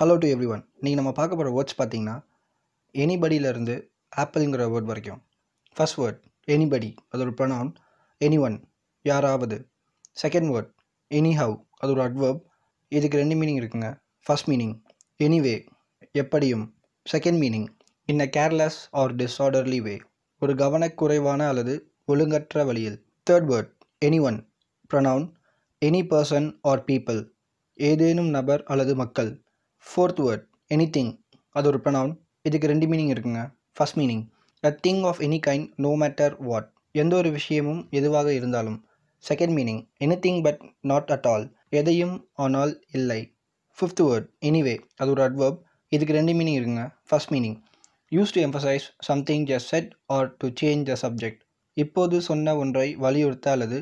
Hello to everyone. If we talk about words, anybody is Apple word. First word, anybody, that is a pronoun. Anyone, yaravadu. Second word, anyhow, that is an adverb. This has two meanings. First meaning, anyway, epadiyum. Second meaning, in a careless or disorderly way. Oru gavanakkuraivana alladhu olungatra valiyil. Third word, anyone, pronoun, any person or people, edhenum nabar alladhu makkal. Fourth word, anything, adu oru pronoun. Idhukku rendu meaning irukkunga. First meaning, a thing of any kind, no matter what, endha oru vishayamum eduvaga irundhalum. Second meaning, anything but not at all, edhayum anal illai. Fifth word, anyway, adu oru adverb. Idhukku rendu meaning irukkunga. First meaning, used to emphasize something just said or to change the subject. இப்போது சொன்ன ஒன்றை வலியுறுத்த அல்லது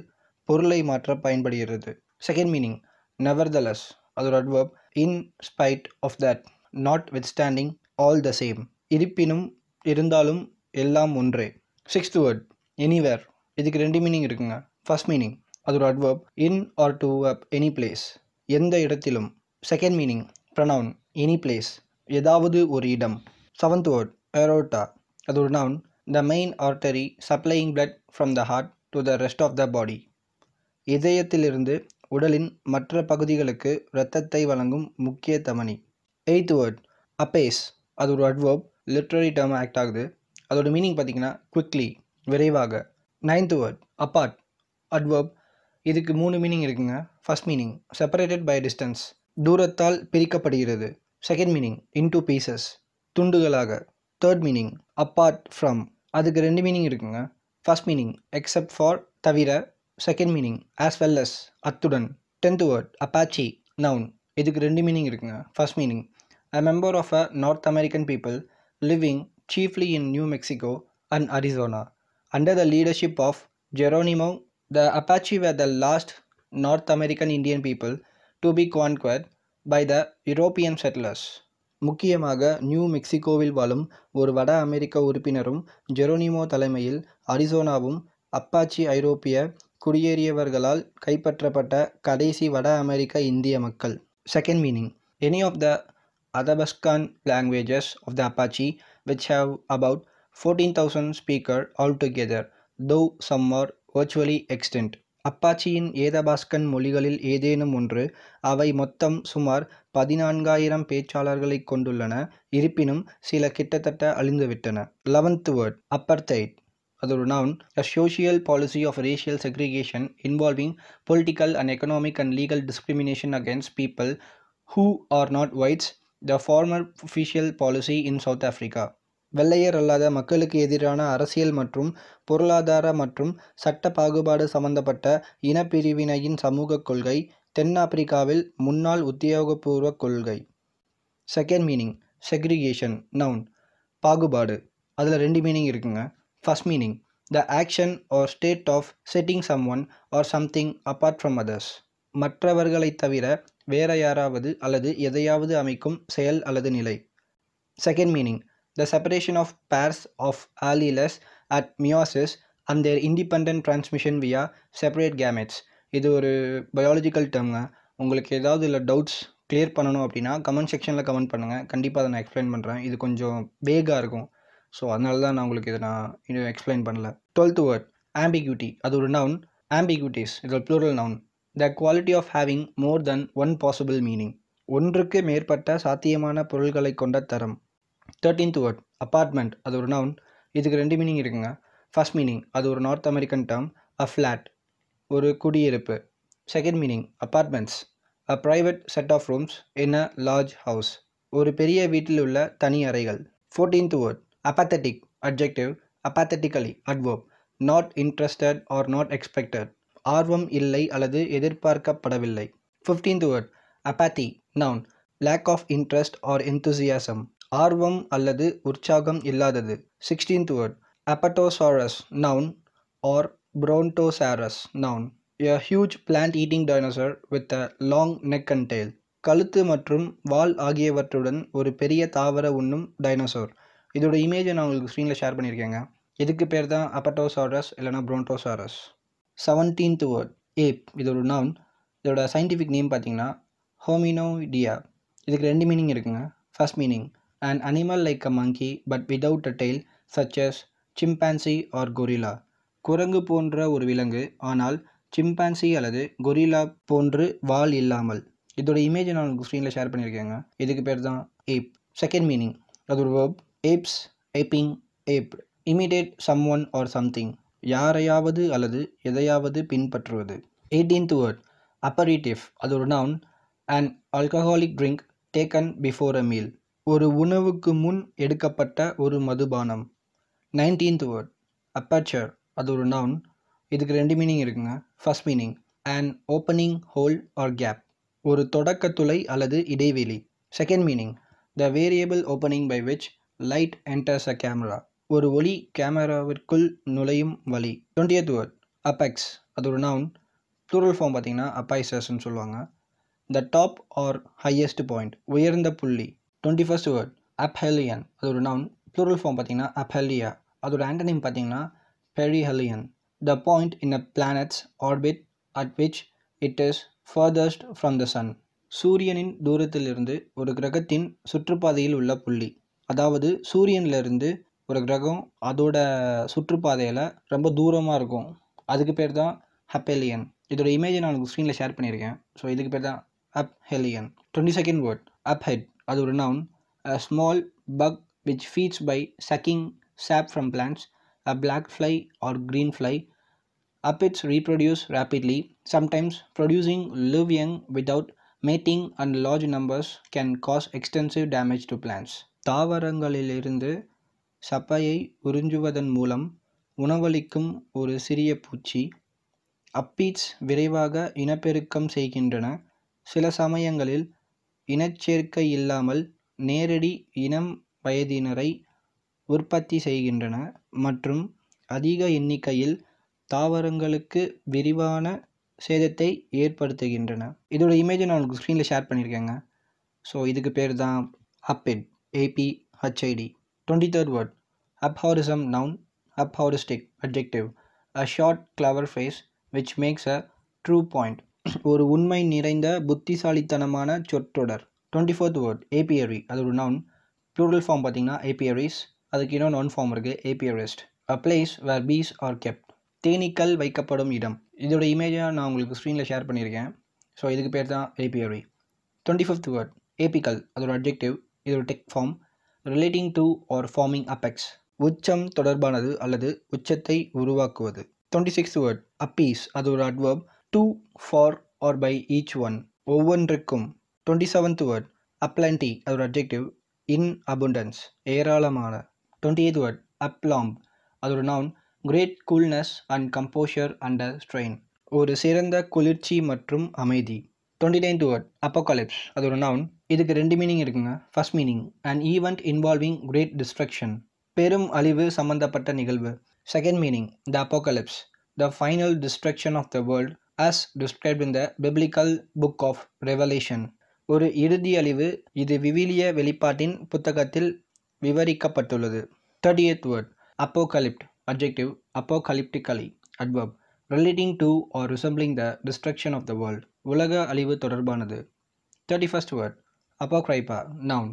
பொருளை மாற்ற பயன்படுகிறது. Second meaning, nevertheless, அது ஒரு adverb. In spite of that, notwithstanding, all the same, இருப்பினும் இருந்தாலும் எல்லாம் ஒன்றே. சிக்ஸ்த் வேர்ட், எனிவேர், இதுக்கு ரெண்டு மீனிங் இருக்குங்க. ஃபர்ஸ்ட் மீனிங், அது ஒரு adverb. In or to up any place, எந்த இடத்திலும். Second meaning, pronoun, any place, ஏதாவது ஒரு இடம். செவன்த் வேர்ட், எரோட்டா, அது ஒரு noun. The main artery supplying blood from the heart to the rest of the body. இதயத்திலிருந்து உடலின் மற்ற பகுதிகளுக்கு இரத்தத்தை வழங்கும் முக்கிய தமனி. எய்த் வேர்ட், அபேஸ், அது ஒரு அட்வர்ப். லிட்ரரி டேர்ம் ஆக்ட் ஆகுது. அதோட மீனிங் பார்த்தீங்கன்னா குவிக்லி, விரைவாக. Ninth word, apart, adverb. இதுக்கு மூணு மீனிங் இருக்குங்க. First meaning, separated by distance, தூரத்தால் பிரிக்கப்படுகிறது. Second meaning, in two pieces, துண்டுகளாக. தேர்ட் மீனிங், அப்பார்ட் ஃப்ரம், அதுக்கு ரெண்டு மீனிங் இருக்குங்க. ஃபர்ஸ்ட் மீனிங், எக்ஸப்ட் ஃபார், தவிர. Second meaning, as well as, அத்துடன். டென்த் வேர்ட், அப்பாச்சி, நவுன், இதுக்கு ரெண்டு மீனிங் இருக்குங்க. First meaning, a member of a North American people living chiefly in New Mexico and Arizona under the leadership of Geronimo. The Apache were the last North American Indian people to be conquered by the European settlers. முக்கியமாக new மெக்சிகோவில் வாழும் ஒரு வட அமெரிக்க உறுப்பினரும் Geronimo தலைமையில் அரிசோனாவும் Apache ஐரோப்பிய குடியேறியவர்களால் கைப்பற்றப்பட்ட கடைசி வட அமெரிக்க இந்திய மக்கள். Second meaning, any of the Athabaskan languages of the Apache which have about 14,000 speaker all together, though some are virtually extend. அப்பாச்சியின் ஏதபாஸ்கன் மொழிகளில் ஏதேனும் ஒன்று. அவை மொத்தம் சுமார் 14,000 பேச்சாளர்களை கொண்டுள்ளன. இருப்பினும் சில கிட்டத்தட்ட அழிந்துவிட்டன. 11th வேர்ட், அப்பர்த்தைட், அது ஒரு noun. A social policy of racial segregation involving political and economic and legal discrimination against people who are not whites, the former official policy in South Africa. வெள்ளையர் அல்லாத மக்களுக்கு எதிரான அரசியல் மற்றும் பொருளாதார மற்றும் சட்ட பாகுபாடு சம்பந்தப்பட்ட இனப்பிரிவினையின் சமூக கொள்கை, தென்னாப்பிரிக்காவில் முன்னாள் உத்தியோகபூர்வ கொள்கை. செகண்ட் மீனிங், செக்ரிகேஷன், நவுன், பாகுபாடு, அதில் ரெண்டு மீனிங் இருக்குங்க. First meaning, the action or state of setting someone or something apart from others, மற்றவர்களை தவிர வேற யாராவது அல்லது எதையாவது அமைக்கும் செயல் அல்லது நிலை. Second meaning, the separation of pairs of alleles at meiosis and their independent transmission via separate gametes. இது ஒரு பயாலஜிக்கல் டேர்ம்ங்க. உங்களுக்கு ஏதாவது இல்லை டவுட்ஸ் கிளியர் பண்ணணும் அப்படின்னா கமெண்ட் செக்ஷனில் கமெண்ட் பண்ணுங்கள். கண்டிப்பாக அதை நான் எக்ஸ்பிளைன் பண்ணுறேன். இது கொஞ்சம் வேகாக இருக்கும், ஸோ அதனால தான் நான் உங்களுக்கு இதை நான் இன்னும் எக்ஸ்பிளைன் பண்ணல. 12th வேர்ட், ஆம்பிகியூட்டி, அது ஒரு நவுன். ஆம்பிகியூட்டிஸ், இது ஒரு plural noun. The quality of having more than one possible meaning, ஒன்றுக்கு மேற்பட்ட சாத்தியமான பொருள்களை கொண்ட தரம். 13th word, apartment, அது ஒரு நவுன். இதுக்கு ரெண்டு மீனிங் இருக்குங்க. ஃபர்ஸ்ட் மீனிங், அது ஒரு North American term. A flat, ஒரு குடியிருப்பு. Second meaning, apartments, a private set of rooms in a large house, ஒரு பெரிய வீட்டில் உள்ள தனி அறைகள். 14th word, apathetic, adjective, apathetically, adverb, not interested or not expected, ஆர்வம் இல்லை அல்லது எதிர்பார்க்கப்படவில்லை. 15th word, apathy, noun, lack of interest or enthusiasm, ஆர்வம் அல்லது உற்சாகம் இல்லாதது. 16th word, apatosaurus, noun, or brontosaurus, noun, a huge plant eating dinosaur with a long neck and tail, கழுத்து மற்றும் வால் ஆகியவற்றுடன் ஒரு பெரிய தாவர உண்ணும் டைனோசர். இதோட இமேஜை நான் உங்களுக்கு ஸ்க்ரீனில் ஷேர் பண்ணியிருக்கேங்க. இதுக்கு பேர் தான் apatosaurus இல்லைனா brontosaurus. 17th word, ape, இது ஒரு நவுன். இதோட சயின்டிஃபிக் நேம் பார்த்தீங்கன்னா ஹோமினோடியா, இதுக்கு ரெண்டு மீனிங் இருக்குங்க. First meaning, an animal like a monkey but without a tail, such as chimpanzee or gorilla. குரங்கு போன்ற ஒரு விலங்கு, ஆனால் சிம்பான்சி அல்லது கொரிலா போன்று வால் இல்லாமல். இதோட இமேஜ் நான் உங்களுக்கு ஸ்க்ரீனில் ஷேர் பண்ணியிருக்கேங்க. இதுக்கு பேர் தான் ape. செகண்ட் மீனிங், அது ஒரு verb. apes, aping, aped. imitate someone or something, யாரையாவது அல்லது எதையாவது பின்பற்றுவது. 18th word, aperitif. அது ஒரு noun. an alcoholic drink taken before a meal, ஒரு உணவுக்கு முன் எடுக்கப்பட்ட ஒரு மதுபானம். 19th word, aperture. அது ஒரு நவுன். இதுக்கு ரெண்டு மீனிங் இருக்குங்க. First meaning, an opening, hole or gap, ஒரு தொடக்கத்துளை அல்லது இடைவெளி. Second meaning, the variable opening by which light enters a camera, ஒரு ஒளி கேமராவிற்குள் நுழையும் வழி. 20th word, apex. அது ஒரு நவுன். ப்ளூரல் ஃபார்ம் பார்த்தீங்கன்னா அபைசஸ்ன்னு சொல்லுவாங்க. The top or highest point, உயர்ந்த புள்ளி. 21st word, அப்ஹெலியன். அது ஒரு நவுன். ப்ளூரல் ஃபார்ம் பார்த்தீங்கன்னா அப்ஹெலியா. அதோட ஆண்டனிம் பார்த்தீங்கன்னா perihelion. The point in a planet's orbit at which it is furthest from the sun. சூரியனின் தூரத்திலிருந்து ஒரு கிரகத்தின் சுற்றுப்பாதையில் உள்ள புள்ளி. அதாவது சூரியனிலிருந்து ஒரு கிரகம் அதோட சுற்றுப்பாதையில் ரொம்ப தூரமாக இருக்கும். அதுக்கு பேர் தான் அப்ஹெலியன். இதோட இமேஜை நான் உங்களுக்கு ஸ்க்ரீனில் ஷேர் பண்ணியிருக்கேன். ஸோ இதுக்கு பேர் தான் அப்ஹெலியன். 22nd word, aphid. அது ஒரு noun. a small bug which feeds by sucking sap from plants, a black fly or green fly. aphids reproduce rapidly, sometimes producing live young without mating, and large numbers can cause extensive damage to plants. தாவரங்களிலிருந்து சப்பையை உறிஞ்சுவதன் மூலம் உணவளிக்கும் ஒரு சிறிய பூச்சி. அப்பீட்ஸ் விரைவாக இனப்பெருக்கம் செய்கின்றன. சில சமயங்களில் இனச்சேர்க்கை இல்லாமல் நேரடி இனம் வயதினரை உற்பத்தி செய்கின்றன மற்றும் அதிக எண்ணிக்கையில் தாவரங்களுக்கு விரிவான சேதத்தை ஏற்படுத்துகின்றன. இதோட இமேஜை நான் உங்களுக்கு ஸ்க்ரீனில் ஷேர் பண்ணியிருக்கேங்க. ஸோ இதுக்கு பேர் தான் aphid, APHID. 23rd word, aphorism. Noun. Aphoristic adjective. a short clever face which makes a true point, ஒரு உண்மை நிறைந்த புத்திசாலித்தனமான சொற்றொடர். 24th word, ஏபியரி. அது ஒரு நவுன். ப்ளூரல் ஃபார்ம் பார்த்தீங்கன்னா ஏபியரிஸ். அதுக்கு இன்னும் நவுன் ஃபார்ம் இருக்குது, ஏபியரிஸ்ட். a place where bees are kept, தேனீக்கள் வைக்கப்படும் இடம். இதோட இமேஜை நான் உங்களுக்கு ஸ்க்ரீனில் ஷேர் பண்ணியிருக்கேன். ஸோ இதுக்கு பேர் தான் ஏபியரி. 25th word, apical. அது ஒரு அட்ஜெக்டிவ். இது ஒரு tech form. Relating to or forming apex, உச்சம் தொடர்பானது அல்லது உச்சத்தை உருவாக்குவது. 26th word, appease. அது ஒரு adverb. to, for or by each one, ஒவ்வொன்றுக்கும். 27th word, aplenty. அது ஒரு adjective. in abundance, ஏராளமான. 28th word, aplomb. அது ஒரு noun. great coolness and composure under strain, ஒரு சிறந்த குளிர்ச்சி மற்றும் அமைதி. 29th word, apocalypse. அது ஒரு noun. இதுக்கு ரெண்டு மீனிங் இருக்குங்க. First meaning, an event involving great destruction, பெரும் அழிவு சம்பந்தப்பட்ட நிகழ்வு. Second meaning, the apocalypse, the final destruction of the world as described in the biblical book of Revelation. ஒரு இறுதி அழிவு, இது விவிலிய வெளிப்பாட்டின் புத்தகத்தில் விவரிக்கப்பட்டுள்ளது. 30th word, apocalyptic adjective. apocalyptically adverb, relating to or resembling the destruction of the world, உலக அழிவு தொடர்பானது. 31st word, apocrypha noun.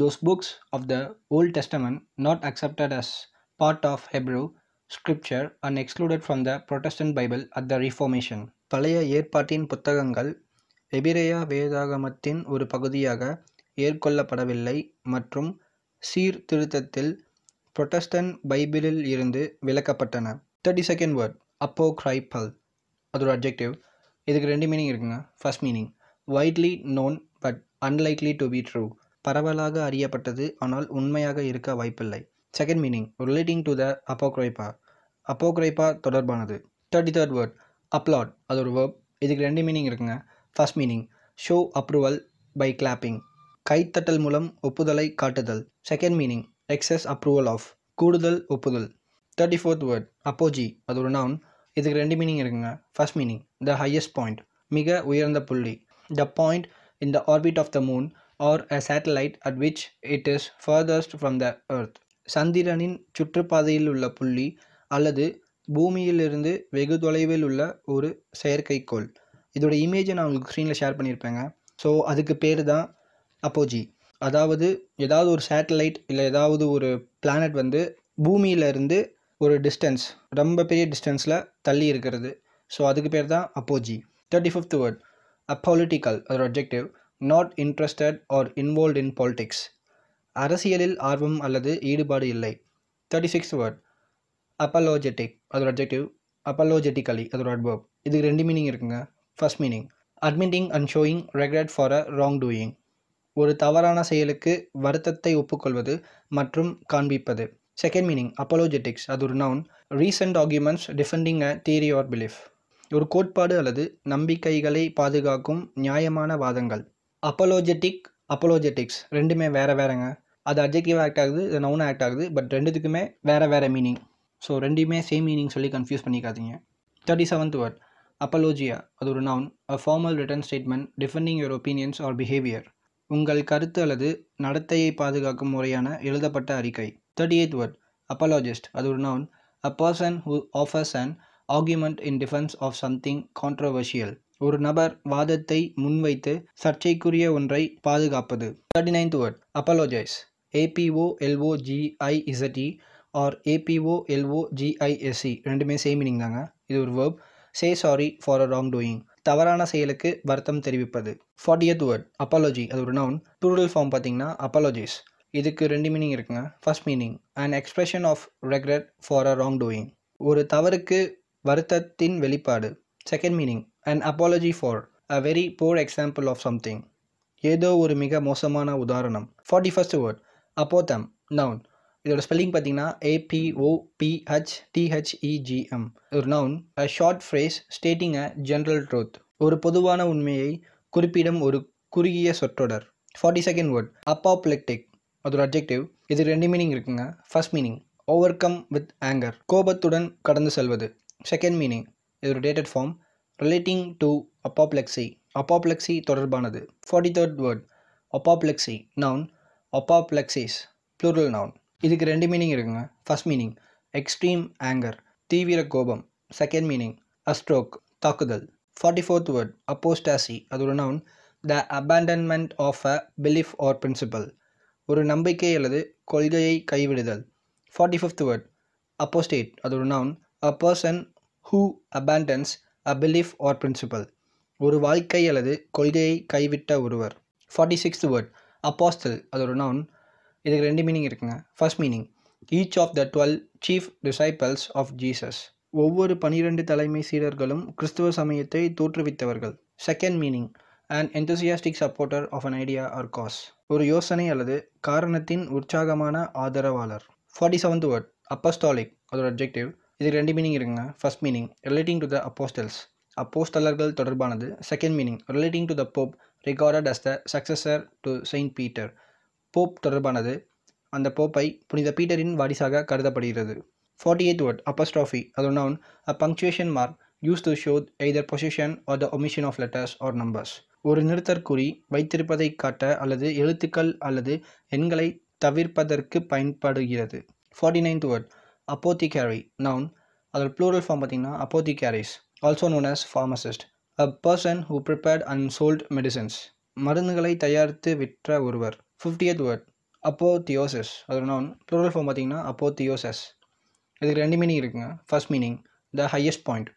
those books of the Old Testament not accepted as part of Hebrew Scripture and excluded from the Protestant Bible at the Reformation. பழைய ஏற்பாட்டின் புத்தகங்கள் எபிரேய வேதாகமத்தின் ஒரு பகுதியாக ஏற்கொள்ளப்படவில்லை மற்றும் சீர்திருத்தத்தில் புரொட்டஸ்டன்ட் பைபிளில் இருந்து விலக்கப்பட்டன. 32nd word, apocryphal. அது ஒரு அட்ஜெக்டிவ். இதுக்கு ரெண்டு மீனிங் இருக்குங்க. First meaning, widely known but unlikely to be true, பரவலாக அறியப்பட்டது ஆனால் உண்மையாக இருக்க வாய்ப்பில்லை. Second meaning, relating to the Apocrypha, Apocrypha தொடர்பானது. 33rd word, applaud. அது ஒரு வேர்ப். இதுக்கு ரெண்டு மீனிங் இருக்குங்க. First meaning, show approval by clapping, கைத்தட்டல் மூலம் ஒப்புதலை காட்டுதல். Second meaning, excess approval of, கூடுதல் ஒப்புதல். 34th word, அப்போஜி. அது ஒரு நவுன். இதுக்கு ரெண்டு மீனிங் இருக்குங்க. First meaning, the highest point, மிக உயர்ந்த புள்ளி. The point in the orbit of the moon or a satellite at which it is furthest from the earth, சந்திரனின் சுற்றுப்பாதையில் உள்ள புள்ளி அல்லது பூமியிலிருந்து வெகு தொலைவில் உள்ள ஒரு செயற்கைக்கோள். இதோட இமேஜை நான் உங்களுக்கு ஸ்க்ரீனில் ஷேர் பண்ணியிருப்பேங்க. ஸோ அதுக்கு பேர் தான் அப்போஜி, அதாவது ஏதாவது ஒரு சேட்டலைட் இல்லை ஏதாவது ஒரு பிளானட் வந்து பூமியிலேருந்து ஒரு டிஸ்டன்ஸ், ரொம்ப பெரிய டிஸ்டன்ஸில் தள்ளி இருக்கிறது. ஸோ அதுக்கு பேர் தான் அப்போஜி. 35th வேர்ட் அப்பொலிட்டிக்கல், அதோட adjective not interested or involved in politics, அரசியலில் ஆர்வம் அல்லது ஈடுபாடு இல்லை. 36th வேர்ட் அப்பலோஜெட்டிக், அதோட அட்ஜெக்டிவ் அப்பலோஜெட்டிக்கலி, அதோட அட்வர்ப். இதுக்கு ரெண்டு மீனிங் இருக்குங்க. First meaning admitting and showing regret for a wrongdoing, ஒரு தவறான செயலுக்கு வருத்தத்தை ஒப்புக்கொள்வது மற்றும் காண்பிப்பது. செகண்ட் மீனிங் apologetics, அது ஒரு noun, recent arguments defending a theory or belief, ஒரு கோட்பாடு அல்லது நம்பிக்கைகளை பாதுகாக்கும் நியாயமான வாதங்கள். apologetic, apologetics ரெண்டுமே வேறு வேறுங்க. அது adjective ஆக்ட் ஆகுது, இது நவுன் ஆக்ட் ஆகுது, பட் ரெண்டுத்துக்குமே வேறு வேறு மீனிங். ஸோ ரெண்டுமே சேம் மீனிங் சொல்லி கன்ஃபியூஸ் பண்ணிக்காதீங்க. 37th வேர்ட் apologia, அது ஒரு noun, a formal written statement defending your opinions or behavior, உங்கள் கருத்து அல்லது நடத்தையை பாதுகாக்கும் முறையான எழுதப்பட்ட அறிக்கை. 38th word apologist, அது ஒரு noun, a person who offers an argument in defense of something controversial, ஒரு நபர் வாதத்தை முன்வைத்து சர்ச்சைக்குரிய ஒன்றை பாதுகாப்பது. 39th word apologize, APOLOGIZE or APOLOGISE ரெண்டுமே சேம் மீனிங் தாங்க. இது ஒரு verb, say sorry for a wrongdoing, தவறான செயலுக்கு வருத்தம் தெரிவிப்பது. 40th word apology, அது ஒரு நவுன், ப்ளூரல் ஃபார்ம் பார்த்தீங்கன்னா apologies. இதுக்கு ரெண்டு மீனிங் இருக்குங்க. First meaning an expression of regret for a wrongdoing, ஒரு தவறுக்கு வருத்தத்தின் வெளிப்பாடு. Second meaning an apology for a very poor example of something, ஏதோ ஒரு மிக மோசமான உதாரணம். 41st word apothegm, நவுன், இதோட ஸ்பெல்லிங் பார்த்தீங்கன்னா APOPHTHEGM, ஒரு noun, a short phrase stating a general truth, ஒரு பொதுவான உண்மையை குறிப்பிடும் ஒரு குறுகிய சொற்றொடர். 42nd word apoplectic, அதோட அட்ஜெக்டிவ், இது ரெண்டு மீனிங் இருக்குங்க. First meaning overcome with anger, கோபத்துடன் கடந்து செல்வது. செகண்ட் மீனிங் இது ஒரு dated form, relating to apoplexy, apoplexy தொடர்பானது. 43rd word apoplexy, noun, apoplexies plural noun, இதுக்கு ரெண்டு மீனிங் இருக்குங்க. ஃபர்ஸ்ட் மீனிங் எக்ஸ்ட்ரீம் ஆங்கர், தீவிர கோபம். செகண்ட் மீனிங் அ ஸ்ட்ரோக், தாக்குதல். 44th வேர்ட் அப்போஸ்டாசி, அது ஒரு noun, the abandonment of a belief or principle, ஒரு நம்பிக்கை அல்லது கொள்கையை கைவிடுதல். 45th வேர்ட் அப்போஸ்டேட், அது ஒரு noun, a person who abandons a belief or principle, ஒரு வாழ்க்கை அல்லது கொள்கையை கைவிட்ட ஒருவர். 46th வேர்ட் அப்போஸ்டல், அது ஒரு நவுன், இதுக்கு ரெண்டு மீனிங் இருக்குங்க. First meaning each of the 12 chief disciples of Jesus, ஒவ்வொரு 12 தலைமை சீடர்களும் கிறிஸ்துவ சமயத்தை தோற்றுவித்தவர்கள். Second meaning and enthusiastic supporter of an idea or cause, ஒரு யோசனை அல்லது காரணத்தின் உற்சாகமான ஆதரவாளர். 47th வேர்ட் அப்போஸ்டாலிக், அதோட அட்ஜெக்டிவ், இதுக்கு ரெண்டு மீனிங் இருக்குங்க. First meaning relating to the apostles, அப்போஸ்டலர்கள் தொடர்பானது. Second meaning relating to the Pope regarded as the successor to Saint Peter, Pope தொடர்பானது, அந்த போப்பை புனித பீட்டரின் வாரிசாக கருதப்படுகிறது. 48th word apostrophe, அது ஒரு noun, a punctuation mark used to show either position or the omission of letters or numbers, ஒரு நிறுத்தற்குறி வைத்திருப்பதை காட்ட அல்லது எழுத்துக்கள் அல்லது எண்களை தவிர்ப்பதற்கு பயன்படுகிறது. 49th word apothecary, noun, அதோட plural form பார்த்தீங்கன்னா apothecaries, also known as pharmacist, a person who prepared and sold medicines, மருந்துகளை தயாரித்து விற்ற ஒருவர். 50th word அபோத்தியோசஸ், அது நான், ப்ளூரல் ஃபார்ம் பார்த்தீங்கன்னா அபோத்தியோசஸ், இதுக்கு ரெண்டு மீனிங் இருக்குங்க. First meaning the highest point,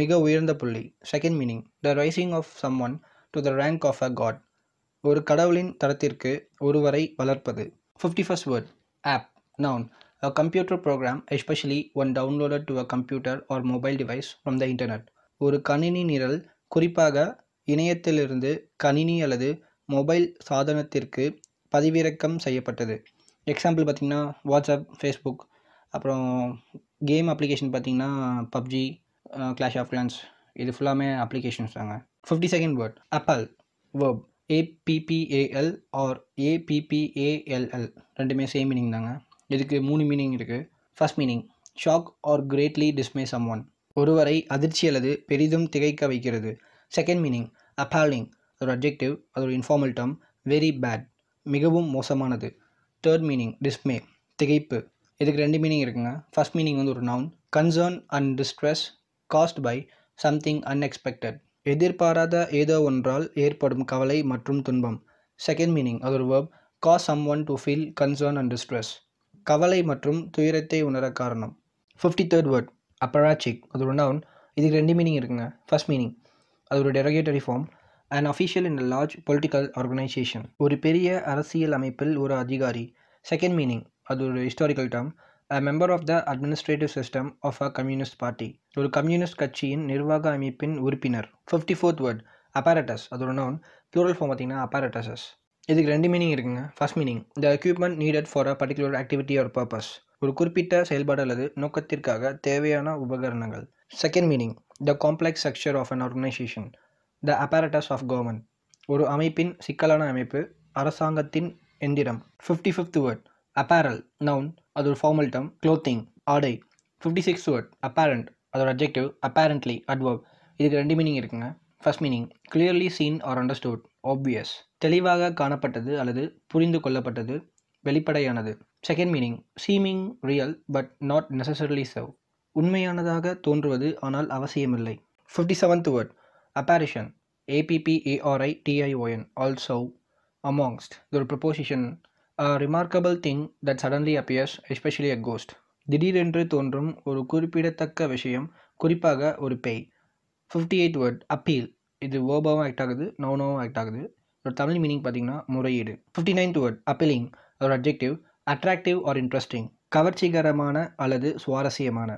மிக உயர்ந்த புள்ளி. Second meaning the raising of someone to the rank of a god, ஒரு கடவுளின் தரத்திற்கு ஒருவரை வளர்ப்பது. 51st word app, noun, a computer program especially one downloaded to a computer or mobile device from the internet, ஒரு கணினி நிரல், குறிப்பாக இணையத்திலிருந்து கணினி அல்லது மொபைல் சாதனத்திற்கு பதிவிறக்கம் செய்யப்பட்டது. எக்ஸாம்பிள் பார்த்திங்கன்னா வாட்ஸ்அப், ஃபேஸ்புக், அப்புறம் கேம் அப்ளிகேஷன் பார்த்திங்கன்னா பப்ஜி, கிளாஷ் ஆஃப் கிளான்ஸ், இது ஃபுல்லாமே அப்ளிகேஷன்ஸ் தாங்க. 52nd word appal, verb, APPAL or APPALL ரெண்டுமே சேம் மீனிங் தாங்க. இதுக்கு 3 மீனிங் இருக்குது. First meaning shock or greatly dismay someone, ஒருவரை அதிர்ச்சி அல்லது பெரிதும் திகைக்க வைக்கிறது. செகண்ட் மீனிங் அப்பலிங், அதோட அட்ஜெக்டிவ், அதோட இன்ஃபார்மல் டேர்ம் வெரி பேட், மிகவும் மோசமானது. தேர்ட் மீனிங் டிஸ்மே, திகைப்பு, இதுக்கு ரெண்டு மீனிங் இருக்குங்க. ஃபர்ஸ்ட் மீனிங் வந்து ஒரு noun, concern and distress caused by something unexpected, எதிர்பாராத ஏதோ ஒன்றால் ஏற்படும் கவலை மற்றும் துன்பம். Second meaning அதோட verb cause someone to feel concern and distress. கவலை மற்றும் துயரத்தை உணர காரணம். 53rd word apparatchik அதோட noun. இதுக்கு ரெண்டு மீனிங் இருக்குங்க. First meaning அதோட derogatory form an official in a large political organization. ஒரு பெரிய அரசியல் அமைப்பில் ஒரு அதிகாரி. Second meaning அதோட historical term a member of the administrative system of a communist party. ஒரு கம்யூனிஸ்ட் கட்சியின் நிர்வாக அமைப்பின் உறுப்பினர். 54th word apparatus அதோட noun. Plural form பார்த்தீங்கன்னா apparatuses. இதுக்கு ரெண்டு மீனிங் இருக்குங்க. First meaning the equipment needed for a particular activity or purpose. ஒரு குறிப்பிட்ட செயல்பாடு அல்லது நோக்கத்திற்காக தேவையான உபகரணங்கள். Second meaning the complex structure of an organization. The apparatus of government. ஒரு அமைப்பின் சிக்கலான அமைப்பு, அரசாங்கத்தின் எந்திரம். 55th word apparel noun அதோட formal term clothing ஆடை. 56th word apparent அதோட adjective apparently adverb. இதுக்கு ரெண்டு மீனிங் இருக்குங்க. First meaning clearly seen or understood obvious தெளிவாக காணப்பட்டது அல்லது புரிந்து கொள்ளப்பட்டது வெளிப்படையானது. Second meaning seeming real but not necessarily so உண்மையானதாக தோன்றுவது ஆனால் அவசியமில்லை. 57th word apparition apparition also amongst இது ஒரு preposition a remarkable thing that suddenly appears especially a ghost திடீரென்று தோன்றும் ஒரு குறிப்பிடத்தக்க விஷயம் குறிப்பாக ஒரு பேய். 58th word appeal இது verb-ஆவும் ஆக்ட் ஆகுது noun-ஆவும் ஆக்ட் ஆகுது. ஒரு தமிழ் மீனிங் பார்த்தீங்கன்னா முறையீடு. 59th word appealing ஒரு adjective attractive or interesting கவர்ச்சிகரமான அல்லது சுவாரஸ்யமான.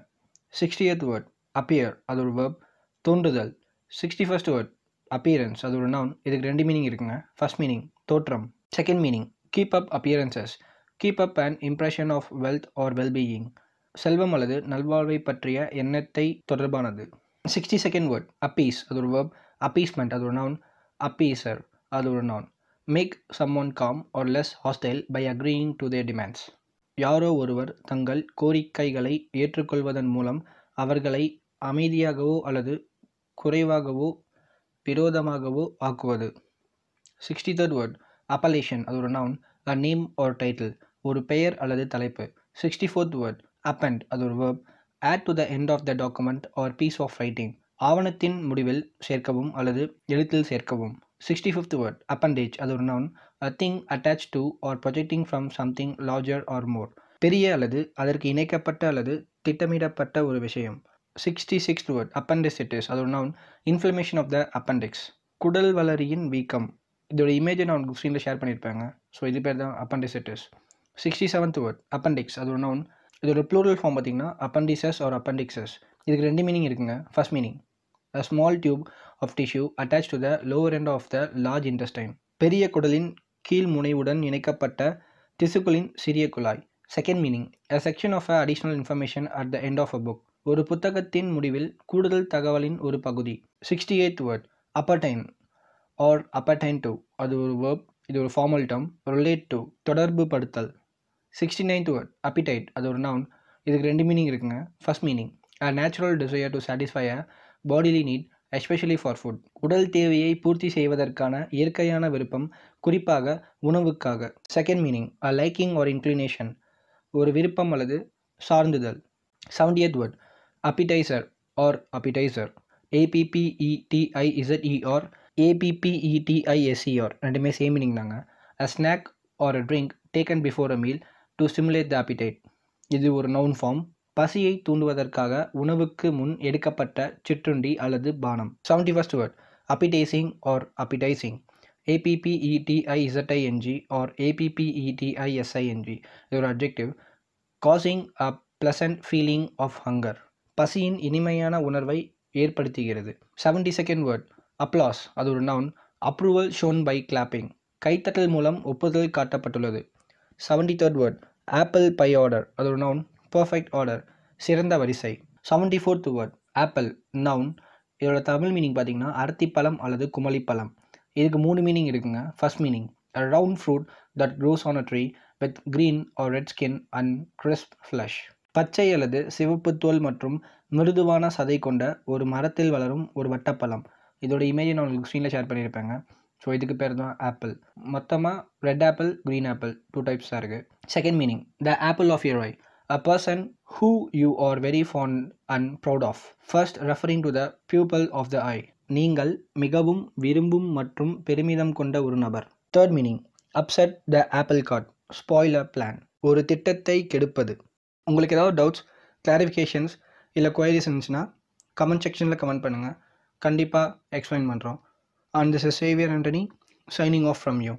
60th word appear அது ஒரு verb தோன்றுதல். 61st word appearance அது ஒரு noun. இதுக்கு ரெண்டு மீனிங் இருக்குங்க. First meaning தோற்றம். Second meaning keep up appearances keep up an impression of wealth or well-being செல்வம் அல்லது நல்வாழ்வை பற்றிய எண்ணத்தை தொடர்பானது. 62nd word appease அது ஒரு verb appeasement அது ஒரு noun. appeaser அது ஒரு noun. make someone calm or less hostile by agreeing to their demands யாரோ ஒருவர் தங்கள் கோரிக்கைகளை ஏற்றுக்கொள்வதன் மூலம் அவர்களை அமைதியாகவோ அல்லது குறைவாகவோ விரோதமாகவோ ஆக்குவது. 63rd word appellation அது ஒரு noun. a name or title ஒரு பெயர் அல்லது தலைப்பு. 64th word append அது ஒரு verb add to the end of the document or piece of writing ஆவணத்தின் முடிவில் சேர்க்கவும் அல்லது எழுத்தில் சேர்க்கவும். 65th word appendage அது ஒரு noun. a thing attached to or projecting from something larger or more பெரிய அல்லது அதற்கு இணைக்கப்பட்ட அல்லது திட்டமிடப்பட்ட ஒரு விஷயம். 66th word appendicitis அது ஒரு noun. inflammation of the appendix குடல் வளரியின் வீக்கம் இதோட இமேஜை நான் உங்களுக்கு ஸ்க்ரீனில் ஷேர் பண்ணியிருப்பாங்க. ஸோ இது பேர் தான் appendicitis. 67th word appendix அது ஒரு noun. இதோட ப்ளூரல் ஃபார்ம் பார்த்தீங்கன்னா appendices or appendixes. இதுக்கு ரெண்டு மீனிங் இருக்குங்க. First meaning a small tube of tissue attached to the lower end of the large intestine பெரிய குடலின் கீழ் முனைவுடன் இணைக்கப்பட்ட திசுக்களின் சிறிய குழாய். Second meaning a section of additional information at the end of a book ஒரு புத்தகத்தின் முடிவில் கூடுதல் தகவலின் ஒரு பகுதி. 68th word appertain or appertain to அது ஒரு verb இது ஒரு formal term relate to தொடர்பு படுத்தல். 69th word appetite அது ஒரு noun. இதுக்கு ரெண்டு மீனிங் இருக்குங்க. First meaning a natural desire to satisfy a bodily need especially for food உடல் தேவையை பூர்த்தி செய்வதற்கான இயற்கையான விருப்பம் குறிப்பாக உணவுக்காக. Second meaning a liking or inclination ஒரு விருப்பம் அல்லது சார்ந்துதல். 70th word appetizer or appetizer appetizer appetiser ரெண்டுமே சேம் மீனிங் தாங்க. a snack or a drink taken before a meal to stimulate the appetite இது ஒரு noun form பசியை தூண்டுவதற்காக உணவுக்கு முன் எடுக்கப்பட்ட சிற்றுண்டி அல்லது பானம். 71st word appetizing or appetizing appetizing or appetizing இது ஒரு adjective causing a pleasant feeling of hunger பசியின் இனிமையான உணர்வை ஏற்படுத்துகிறது. 72nd word applause அது ஒரு noun. approval shown by clapping கைத்தட்டல் மூலம் ஒப்புதல் காட்டப்பட்டுள்ளது. 73rd word apple pie order அது ஒரு noun. perfect order சிறந்த வரிசை. 74th word apple noun இதோட தமிழ் மீனிங் பார்த்தீங்கன்னா அர்த்திப்பழம் அல்லது குமளிப்பழம். இதுக்கு மூணு மீனிங் இருக்குங்க. First meaning a round fruit that grows on a tree with green or red skin and crisp flesh பச்சை அல்லது சிவப்பு தோல் மற்றும் மிருதுவான சதை கொண்ட ஒரு மரத்தில் வளரும் ஒரு வட்டப்பழம். இதோட இமேஜை நான் உங்களுக்கு ஸ்க்ரீனில் ஷேர் பண்ணியிருப்பேங்க. ஸோ இதுக்கு பேர் தான் ஆப்பிள். மொத்தமாக ரெட் ஆப்பிள் க்ரீன் ஆப்பிள் 2 டைப்ஸாக இருக்குது. Second meaning the apple of your eye a person who you are very fond and proud of first referring to the pupil of the eye நீங்கள் மிகவும் விரும்பும் மற்றும் பெருமிதம் கொண்ட ஒரு நபர். Third meaning, upset the apple cart, spoil a plan. ஒரு திட்டத்தை கெடுப்பது. உங்களுக்கு ஏதாவது டவுட்ஸ், கிளாரிஃபிகேஷன்ஸ் இல்லை குவரிஸ் இருந்துச்சுன்னா கமெண்ட் செக்ஷனில் கமெண்ட் பண்ணுங்கள். கண்டிப்பாக எக்ஸ்பிளைன் பண்ணுறோம். And this is Xavier Antony signing off from you.